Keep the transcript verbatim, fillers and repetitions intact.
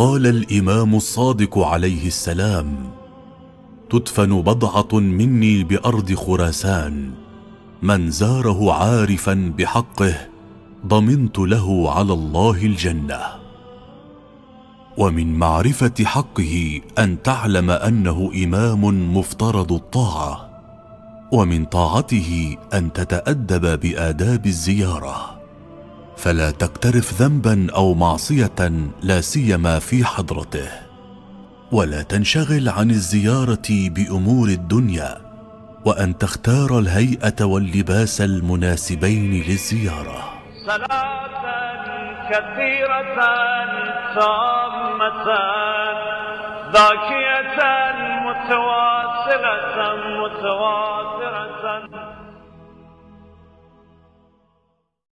قال الإمام الصادق عليه السلام: تدفن بضعة مني بأرض خراسان، من زاره عارفا بحقه ضمنت له على الله الجنة. ومن معرفة حقه أن تعلم أنه إمام مفترض الطاعة، ومن طاعته أن تتأدب بآداب الزيارة، فلا تقترف ذنبا أو معصية لا سيما في حضرته، ولا تنشغل عن الزيارة بأمور الدنيا، وأن تختار الهيئة واللباس المناسبين للزيارة. صلاة كثيرة تامة ذاكية متواصلة متواصلة